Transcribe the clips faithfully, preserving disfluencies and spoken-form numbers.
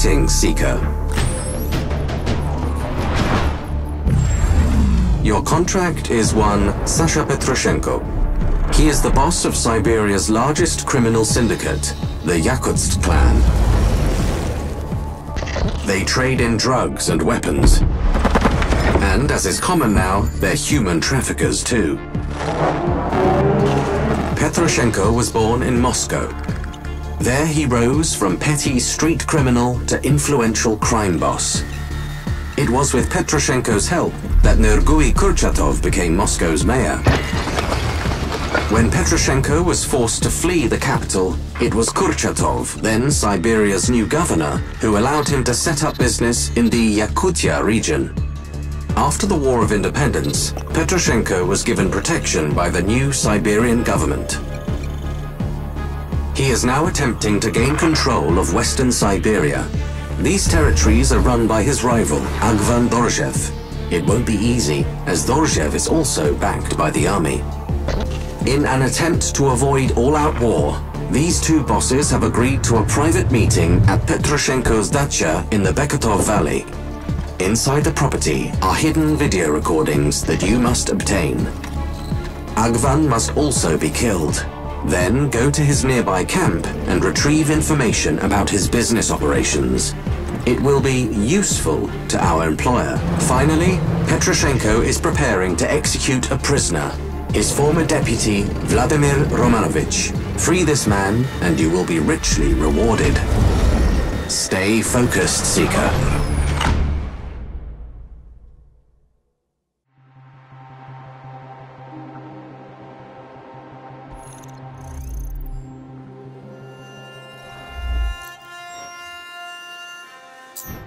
Greetings, Seeker. Your contract is one Sasha Petroshenko. He is the boss of Siberia's largest criminal syndicate, the Yakutsk clan. They trade in drugs and weapons. And, as is common now, they're human traffickers too. Petroshenko was born in Moscow. There he rose from petty street criminal to influential crime boss. It was with Petroshenko's help that Nurgui Kurchatov became Moscow's mayor. When Petroshenko was forced to flee the capital, it was Kurchatov, then Siberia's new governor, who allowed him to set up business in the Yakutia region. After the War of Independence, Petroshenko was given protection by the new Siberian government. He is now attempting to gain control of Western Siberia. These territories are run by his rival, Agvan Dorzhev. It won't be easy, as Dorzhev is also backed by the army. In an attempt to avoid all-out war, these two bosses have agreed to a private meeting at Petroshenko's dacha in the Beketov Valley. Inside the property are hidden video recordings that you must obtain. Agvan must also be killed. Then go to his nearby camp and retrieve information about his business operations. It will be useful to our employer. Finally, Petroshenko is preparing to execute a prisoner, his former deputy, Vladimir Romanovich. Free this man and you will be richly rewarded. Stay focused, Seeker.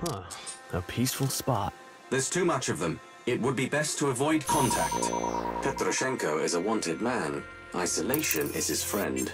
Huh, a peaceful spot. There's too much of them. It would be best to avoid contact. Petroshenko is a wanted man. Isolation is his friend.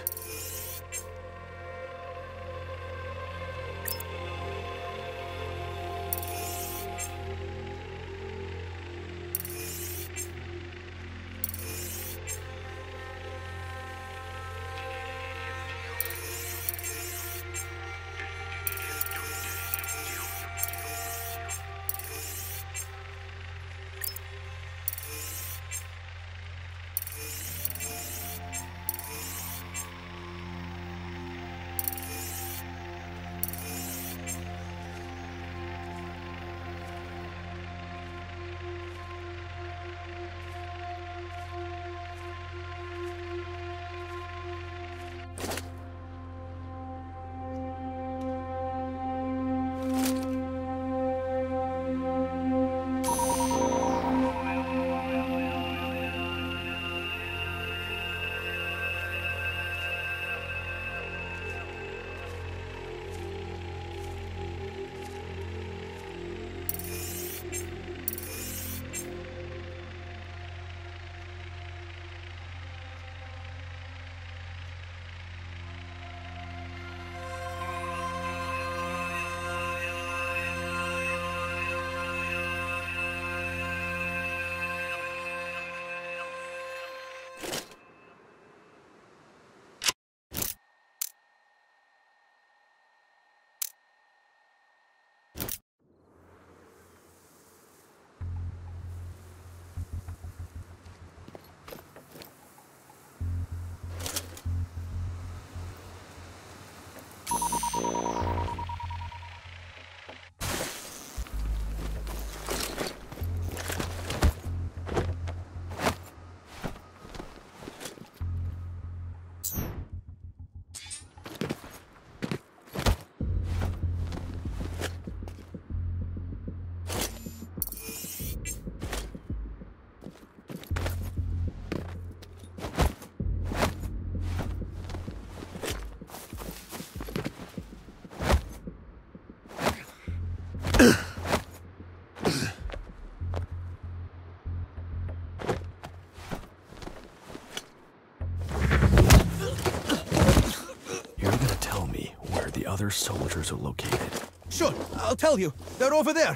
Other soldiers are located. Sure, I'll tell you. They're over there.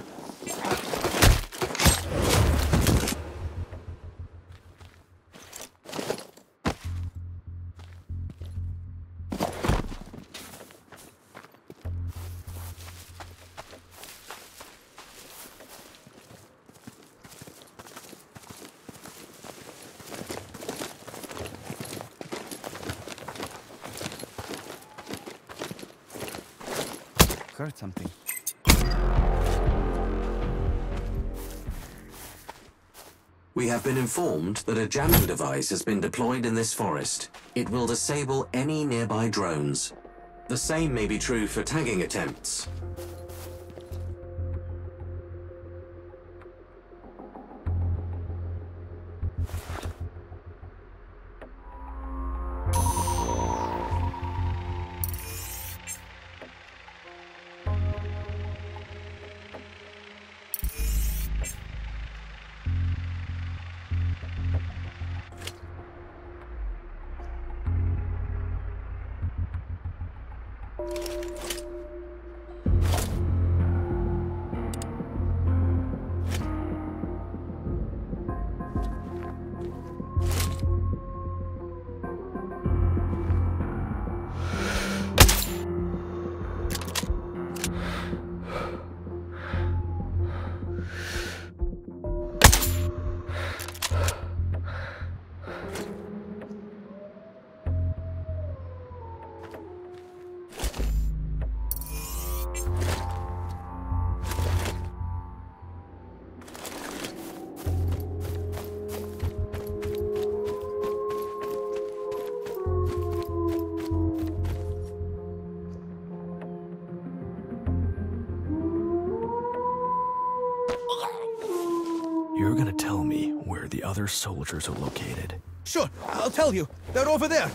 heard something. We have been informed that a jamming device has been deployed in this forest. It will disable any nearby drones. The same may be true for tagging attempts. Other soldiers are located. Sure, I'll tell you. They're over there.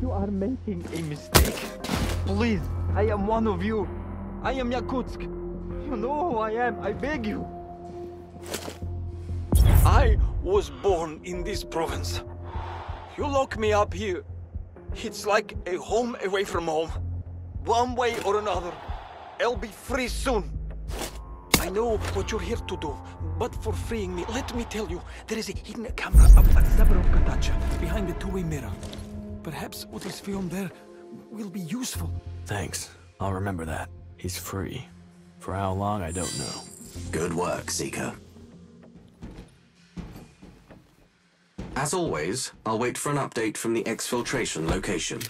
You are making a mistake. Please, I am one of you. I am Yakutsk. You know who I am, I beg you. I was born in this province. You lock me up here. It's like a home away from home. One way or another, I'll be free soon. I know what you're here to do, but for freeing me, let me tell you, there is a hidden camera up at Zaporozhetscha, behind the two-way mirror. Perhaps what is filmed there will be useful. Thanks. I'll remember that. He's free. For how long, I don't know. Good work, Seeker. As always, I'll wait for an update from the exfiltration location.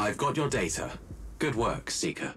I've got your data. Good work, Seeker.